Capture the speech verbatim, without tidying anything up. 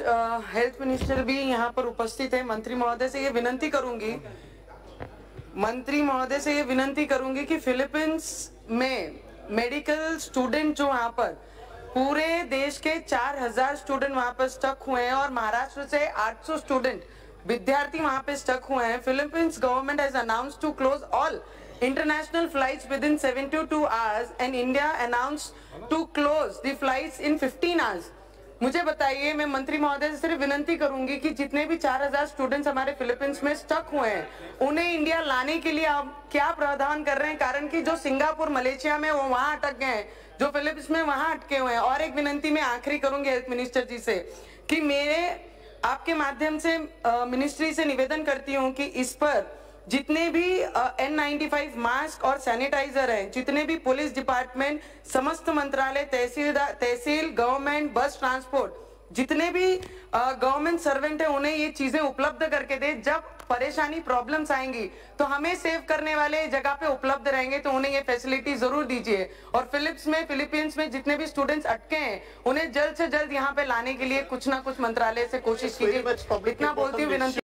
आज health minister भी यहाँ पर उपस्थित है। मंत्री महोदय से ये विनती करूंगी मंत्री महोदय से ये विनती करूंगी कि फिलीपींस में मेडिकल स्टूडेंट जो वहाँ पर पूरे देश के चार हज़ार स्टूडेंट वहाँ पर स्टक हुए हैं और महाराष्ट्र से आठ सौ स्टूडेंट विद्यार्थी वहाँ पे स्टक हुए हैं। Philippines government has announced to close all international flights within seventy-two hours and India announced to close the flights in fifteen hours। मुझे बताइए, मैं मंत्री महोदय से सिर्फ विनती करूंगी कि जितने भी चार हज़ार स्टूडेंट्स हमारे फिलीपींस में स्टक हुए हैं उन्हें इंडिया लाने के लिए आप क्या प्रावधान कर रहे हैं, कारण कि जो सिंगापुर मलेशिया में वो वहाँ अटक गए हैं, जो फिलीपींस में वहाँ अटके हुए हैं। और एक विनती मैं आखिरी करूंगी हेल्थ मिनिस्टर जी से कि मेरे आपके माध्यम से मिनिस्ट्री से निवेदन करती हूँ कि इस पर जितने भी एन नाइंटी फाइव मास्क और सैनिटाइजर हैं, जितने भी पुलिस डिपार्टमेंट, समस्त मंत्रालय, तहसीलदार, तहसील, गवर्नमेंट, बस ट्रांसपोर्ट, जितने भी गवर्नमेंट सर्वेंट हैं उन्हें ये चीजें उपलब्ध करके दे। जब परेशानी प्रॉब्लम्स आएंगी तो हमें सेव करने वाले जगह पे उपलब्ध रहेंगे, तो उन्हें ये फैसिलिटी जरूर दीजिए। और फिलिप्स में फिलीपींस में जितने भी स्टूडेंट्स अटके हैं उन्हें जल्द से जल्द यहाँ पे लाने के लिए कुछ ना कुछ मंत्रालय से कोशिश कीजिए। इतना बोलती हूँ।